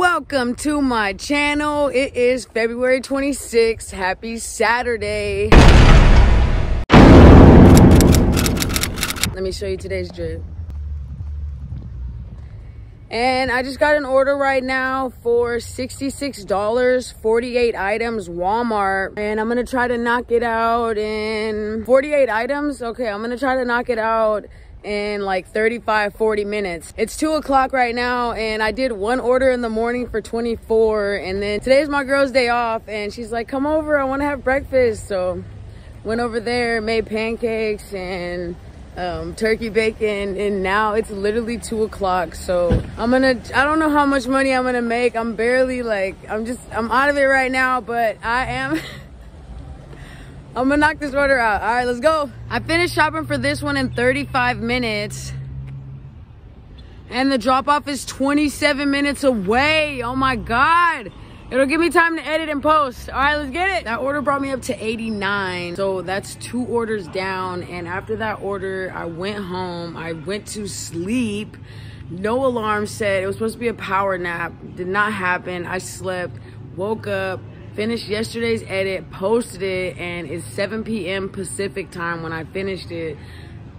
Welcome to my channel. It is February 26th. Happy Saturday. Let me show you today's drip. And I just got an order right now for $66, 48 items, Walmart. And I'm gonna try to knock it out in 48 items. Okay, I'm gonna try to knock it out in like 35-40 minutes. It's 2 o'clock right now, and I did one order in the morning for 24, and then today's my girl's day off, and she's like, come over, I want to have breakfast. So went over there, made pancakes and turkey bacon, and now it's literally 2 o'clock. So I don't know how much money I'm gonna make. I'm out of it right now, but I'm gonna knock this order out. All right, let's go. I finished shopping for this one in 35 minutes. And the drop off is 27 minutes away. Oh my God. It'll give me time to edit and post. All right, let's get it. That order brought me up to 89. So that's 2 orders down. And after that order, I went home. I went to sleep. No alarm set. It was supposed to be a power nap. Did not happen. I slept, woke up, finished yesterday's edit, posted it, and it's 7 p.m. Pacific time when I finished it.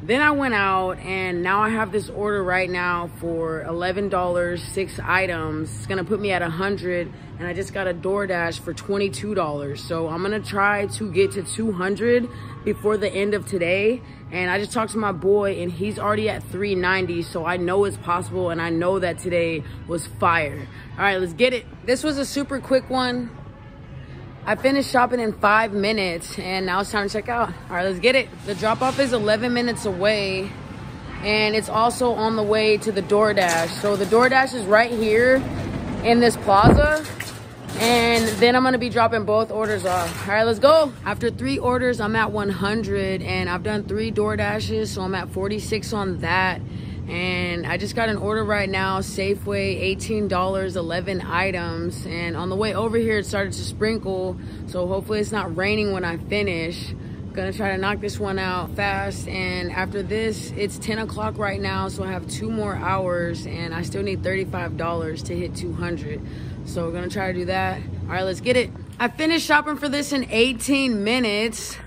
Then I went out, and now I have this order right now for $11, 6 items. It's gonna put me at 100, and I just got a DoorDash for $22. So I'm gonna try to get to 200 before the end of today. And I just talked to my boy, and he's already at 390, so I know it's possible, and I know that today was fire. All right, let's get it. This was a super quick one. I finished shopping in 5 minutes, and now it's time to check out. All right, let's get it. The drop-off is 11 minutes away, and it's also on the way to the DoorDash. So the DoorDash is right here in this plaza, and then I'm gonna be dropping both orders off. All right, let's go. After 3 orders, I'm at 100, and I've done 3 DoorDashes, so I'm at 46 on that. And I just got an order right now, Safeway, $18, 11 items. And on the way over here, it started to sprinkle. So hopefully it's not raining when I finish. Gonna try to knock this one out fast. And after this, it's 10 o'clock right now. So I have 2 more hours, and I still need $35 to hit 200. So we're gonna try to do that. All right, let's get it. I finished shopping for this in 18 minutes.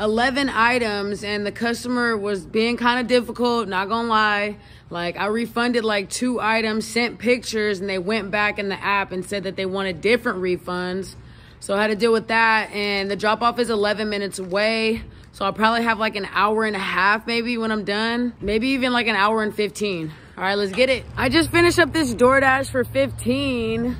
11 items, and the customer was being kind of difficult, not gonna lie. Like, I refunded like 2 items, sent pictures, and they went back in the app and said that they wanted different refunds. So I had to deal with that, and the drop-off is 11 minutes away. So I'll probably have like an hour and a half maybe when I'm done. Maybe even like an hour and 15. All right, let's get it. I just finished up this DoorDash for 15.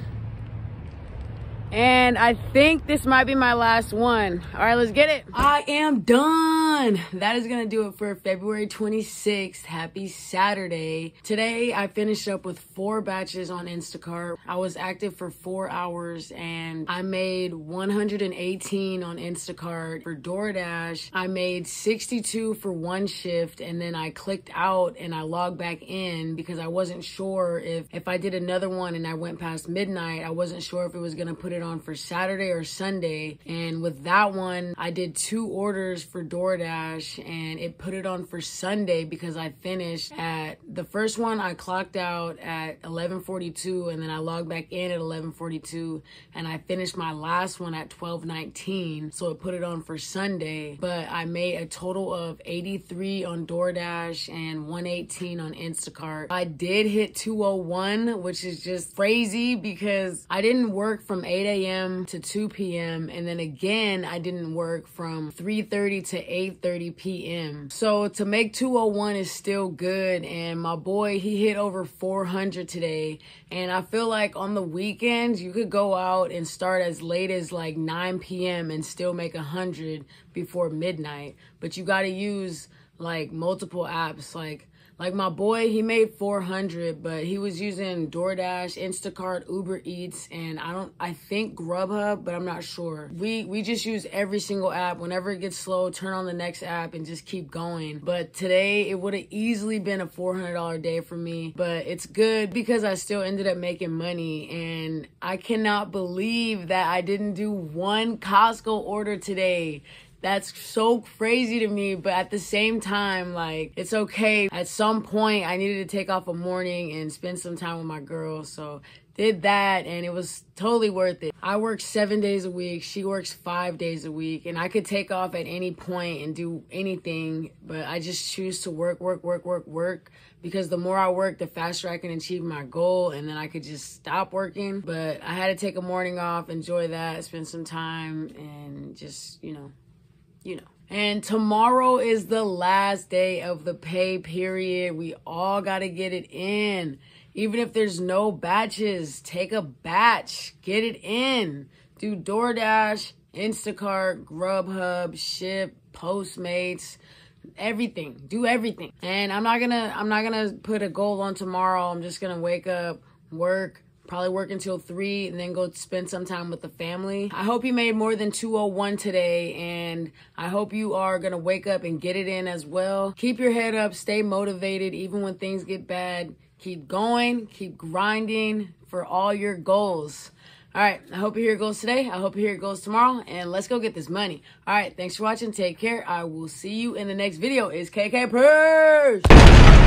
And I think this might be my last one. All right, let's get it. I am done. That is gonna do it for February 26th. Happy Saturday. Today, I finished up with 4 batches on Instacart. I was active for 4 hours, and I made 118 on Instacart. For DoorDash, I made 62 for 1 shift, and then I clicked out and I logged back in because I wasn't sure if I did another one and I went past midnight, I wasn't sure if it was gonna put it on for Saturday or Sunday. And with that one, I did 2 orders for DoorDash, and it put it on for Sunday because I finished at the first one. I clocked out at 11:42, and then I logged back in at 11:42, and I finished my last one at 12:19. So it put it on for Sunday, but I made a total of 83 on DoorDash and 118 on Instacart. I did hit 201, which is just crazy because I didn't work from 8 a.m. to 2 p.m. and then again I didn't work from 3:30 to 8:30 p.m. So to make 201 is still good, and my boy, he hit over 400 today. And I feel like on the weekends you could go out and start as late as like 9 p.m. and still make 100 before midnight, but you got to use like multiple apps. Like my boy, he made 400, but he was using DoorDash, Instacart, Uber Eats, and I think Grubhub, but I'm not sure. We just use every single app. Whenever it gets slow, turn on the next app and just keep going. But today, it would have easily been a $400 day for me, but it's good because I still ended up making money, and I cannot believe that I didn't do 1 Costco order today. That's so crazy to me, but at the same time, like, it's okay. At some point, I needed to take off a morning and spend some time with my girl, so did that, and it was totally worth it. I work 7 days a week, she works 5 days a week, and I could take off at any point and do anything, but I just choose to work, because the more I work, the faster I can achieve my goal, and then I could just stop working. But I had to take a morning off, enjoy that, spend some time, and just, you know. And tomorrow is the last day of the pay period. We all got to get it in. Even if there's no batches, take a batch, get it in. Do DoorDash, Instacart, Grubhub, Shipt, Postmates, everything. Do everything. And I'm not gonna put a goal on tomorrow. I'm just gonna wake up, work, probably work until 3, and then go spend some time with the family. I hope you made more than 201 today, and I hope you are gonna wake up and get it in as well. Keep your head up, stay motivated, even when things get bad. Keep going, keep grinding for all your goals. All right, I hope you hear your goals today. I hope you hear your goals tomorrow, and let's go get this money. All right, thanks for watching. Take care. I will see you in the next video. It's KK Purge.